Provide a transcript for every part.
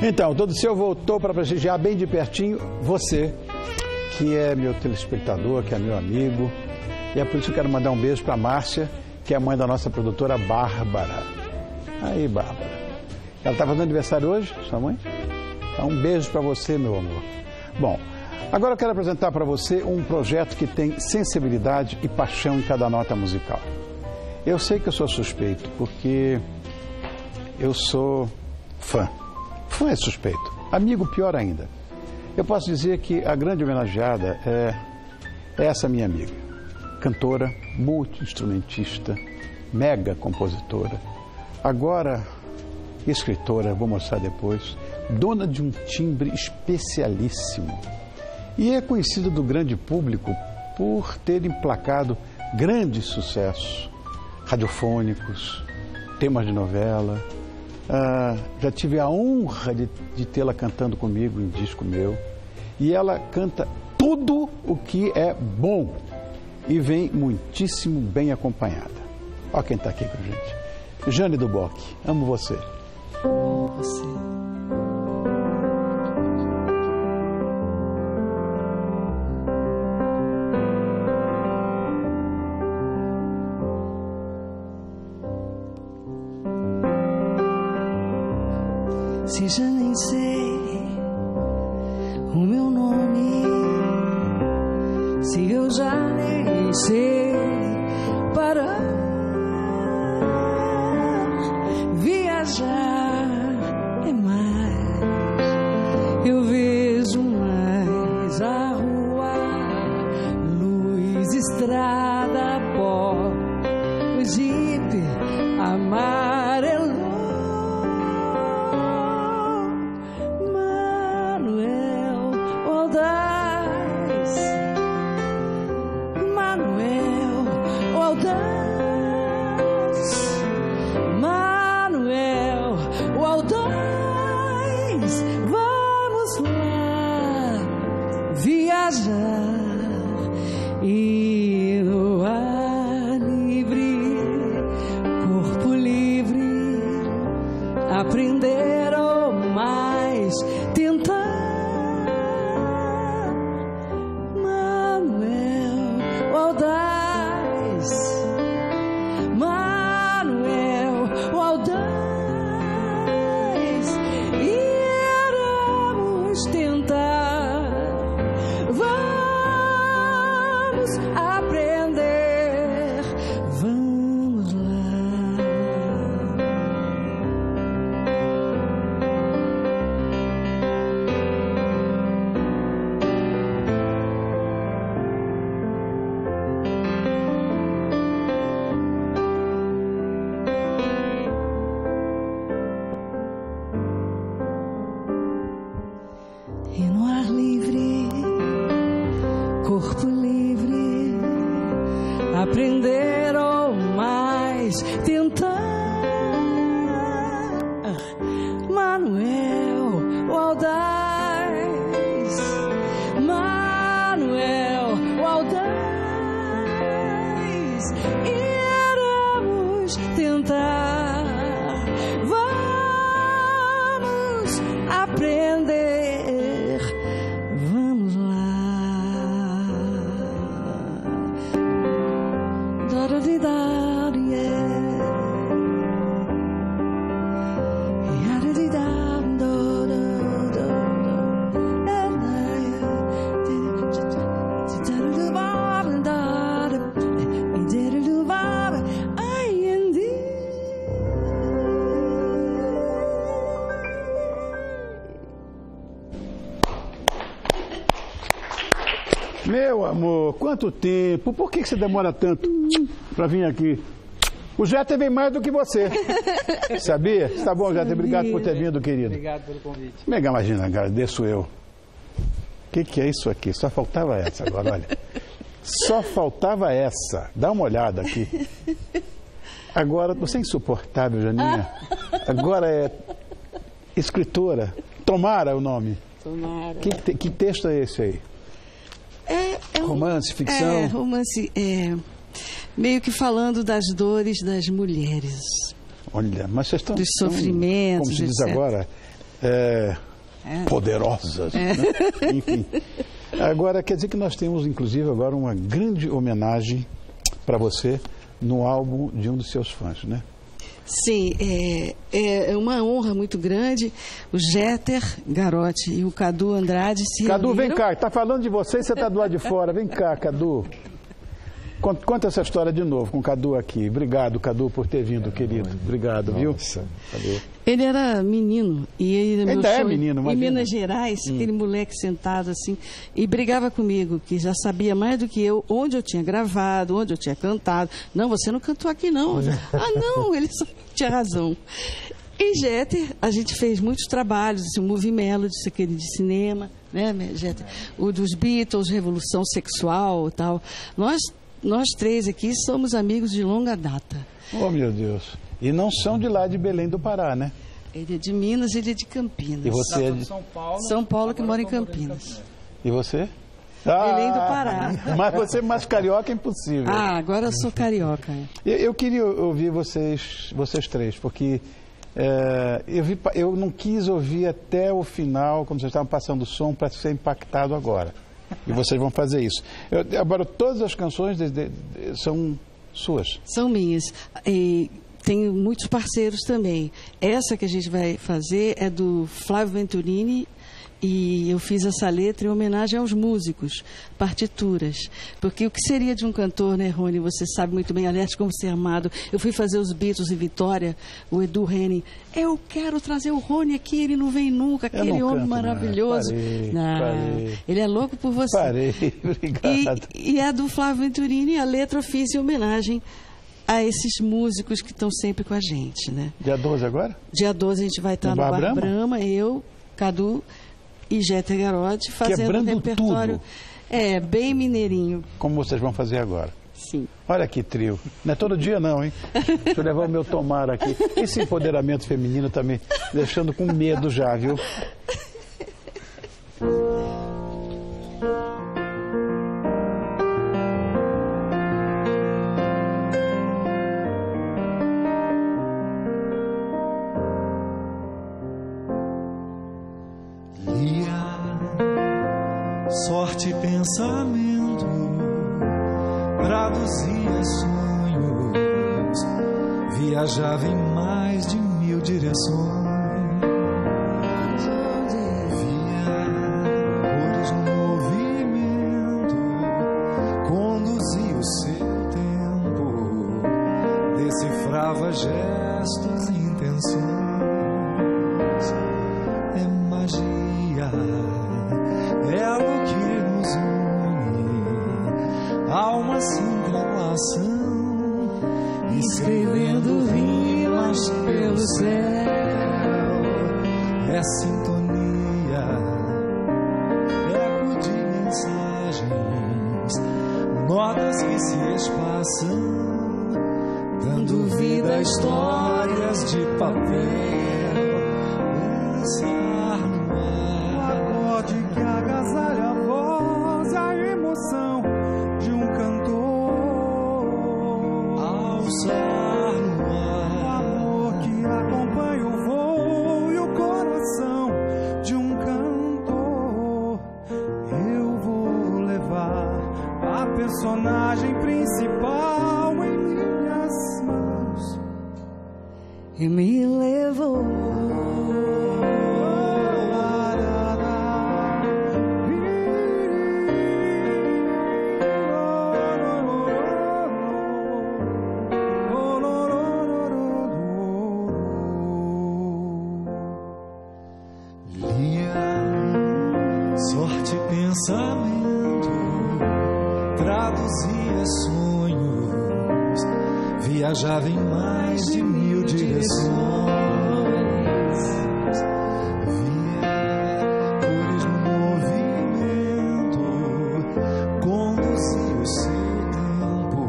Então, todo seu voltou para prestigiar bem de pertinho você, que é meu telespectador, que é meu amigo. E é por isso que eu quero mandar um beijo para a Márcia, que é a mãe da nossa produtora Bárbara. Aí, Bárbara. Ela está fazendo aniversário hoje, sua mãe? Então, um beijo para você, meu amor. Bom, agora eu quero apresentar para você um projeto que tem sensibilidade e paixão em cada nota musical. Eu sei que eu sou suspeito, porque eu sou fã. Fã é suspeito. Amigo, pior ainda. Eu posso dizer que a grande homenageada é essa minha amiga. Cantora, multi-instrumentista, mega compositora. Agora, escritora, vou mostrar depois. Dona de um timbre especialíssimo. E é conhecida do grande público por ter emplacado grandes sucessos radiofônicos, temas de novela. Já tive a honra de tê-la cantando comigo em disco meu. E ela canta tudo o que é bom e vem muitíssimo bem acompanhada. Olha quem está aqui com a gente. Jane Duboc, amo você. Se já nem sei o meu nome, se eu já nem sei parar. Viajar é mais, eu vejo mais a rua, luz, estrada, pó, o jipe amarelo, Manuel Aldaz, Manuel Aldaz, Manuel. O Aldaz, vamos lá viajar e no ar livre, corpo livre, aprender ou mais tentar. Manuel Aldaz, Manuel Aldaz. Tentar, vamos aprender, vamos aprender ou mais tentar. Manuel Aldaz, Manuel Aldaz, iremos tentar, vamos aprender. Meu amor, quanto tempo? Por que você demora tanto para vir aqui? O Jeter vem mais do que você. Sabia? Tá bom, Jeter. Obrigado por ter vindo, querido. Obrigado pelo convite. Mega, imagina, agradeço eu. O que é isso aqui? Só faltava essa agora, olha. Só faltava essa. Dá uma olhada aqui. Agora, você é insuportável, Janinha. Agora é escritora. Tomara o nome. Tomara. Que texto é esse aí? Romance, ficção? É, romance... meio que falando das dores das mulheres. Olha, mas vocês estão... Dos sofrimentos, como se diz etc. agora, poderosas. Né? Enfim. Agora, quer dizer que nós temos, inclusive, agora uma grande homenagem para você no álbum de um dos seus fãs, né? Sim, é uma honra muito grande. O Jeter Garoto e o Cadu Andrade se reuniram. Cadu, vem cá, está falando de você e você está do lado de fora. Vem cá, Cadu. Conta essa história de novo com o Cadu aqui. Obrigado, Cadu, por ter vindo, querido. Obrigado, viu? Nossa, valeu. Ele era menino. E ele era ainda meu show, menino, mas em Minas Gerais, aquele moleque sentado assim. E brigava comigo, que já sabia mais do que eu onde eu tinha gravado, onde eu tinha cantado. Não, você não cantou aqui, não. Ah, não, ele só tinha razão. E Jeter, a gente fez muitos trabalhos, assim, o Movie Melodies, aquele de cinema, né, Jeter? O dos Beatles, Revolução Sexual e tal. Nós três aqui somos amigos de longa data. Oh, meu Deus. E não são de lá de Belém do Pará, né? Ele é de Minas, ele é de Campinas. E você é de São Paulo? São Paulo, que mora em Campinas. E você? Belém do Pará. Mas você é mais carioca, impossível. Ah, agora eu sou carioca. Eu queria ouvir vocês três, porque eu não quis ouvir até o final, quando vocês estavam passando o som, para ser impactado agora. E vocês vão fazer isso. Agora, todas as canções são suas? São minhas. E tenho muitos parceiros também. Essa que a gente vai fazer é do Flávio Venturini. E eu fiz essa letra em homenagem aos músicos, partituras. Porque o que seria de um cantor, né, Rony? Você sabe muito bem, aliás, como ser amado. Eu fui fazer os Beatles em Vitória, o Edu Reni. Eu quero trazer o Rony aqui, ele não vem nunca, aquele homem maravilhoso. Parei. Ele é louco por você. Parei, obrigado. E a do Flávio Venturini, a letra eu fiz em homenagem a esses músicos que estão sempre com a gente, né? Dia 12 agora? Dia 12 a gente vai estar no Bar Brahma, eu, Cadu e Jeter Garoto, fazendo um repertório bem mineirinho. Como vocês vão fazer agora. Sim. Olha que trio. Não é todo dia não, hein? Deixa eu levar o meu tomar aqui. Esse empoderamento feminino tá me deixando com medo já, viu? Sorte e pensamento traduzia sonhos, viajava em mais de 1000 direções, via cores no movimento, conduzia o seu tempo, decifrava gestos e intenções. É magia. É algo que nos une, almas se entrelaçam, escrevendo rimas pelo céu. É sintonia, eco de mensagens, notas que se espaçam, dando vida a histórias de papel. Dançar no ar, o acorde que agasalha a voz, a emoção de um cantor. Alçar no ar, o amor que acompanha o voo e o coração de um cantor. Eu vou levar a personagem principal em minhas mãos. E me levou. Pensamento traduzia sonhos, viajava em mais de 1000 direções, via cores no movimento, conduzia o seu tempo,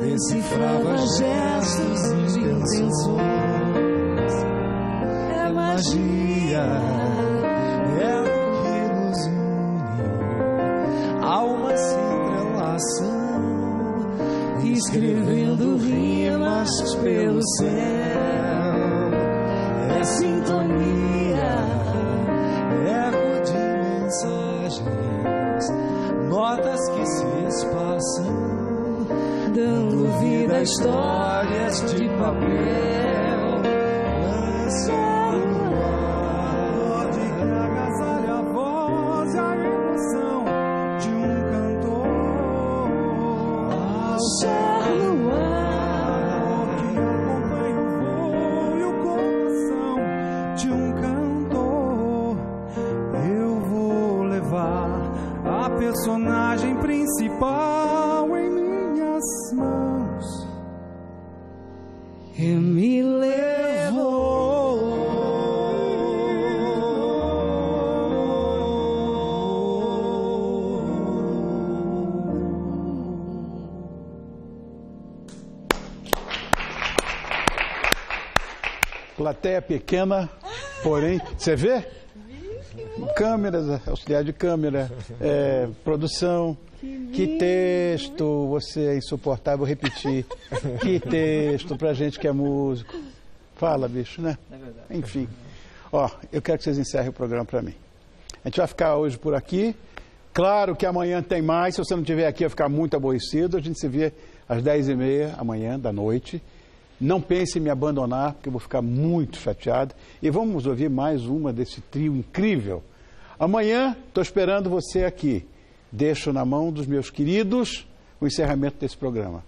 decifrava gestos e intenções. É magia. Almas se entrelaçam, escrevendo rimas pelo céu. É sintonia. histórias de papel. Lança no ar, pode que agasalha a voz e a emoção de um cantor. Lança no ar, que acompanha o voo e o coração de um cantor. Eu vou levar a personagem principal em minhas mãos. E me levou. Plateia pequena, porém, você vê? Câmeras, auxiliar de câmera, produção. Que texto, você é insuportável, repetir. Que texto pra gente que é músico. Fala, bicho, né? É verdade. Enfim. Ó, eu quero que vocês encerrem o programa pra mim. A gente vai ficar hoje por aqui. Claro que amanhã tem mais. Se você não estiver aqui, vai ficar muito aborrecido. A gente se vê às 10h30 amanhã da noite. Não pense em me abandonar, porque eu vou ficar muito chateado. E vamos ouvir mais uma desse trio incrível. Amanhã, tô esperando você aqui. Deixo na mão dos meus queridos o encerramento desse programa.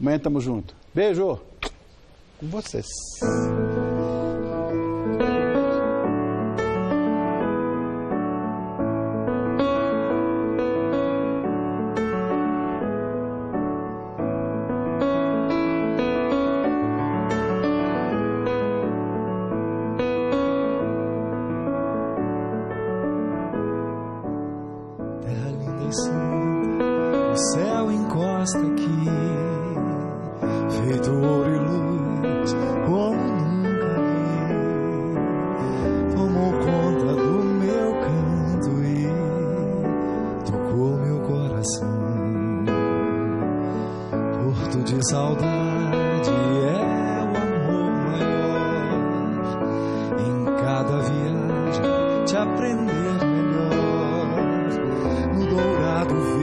Amanhã estamos juntos. Beijo com vocês. Aprender melhor no dourado.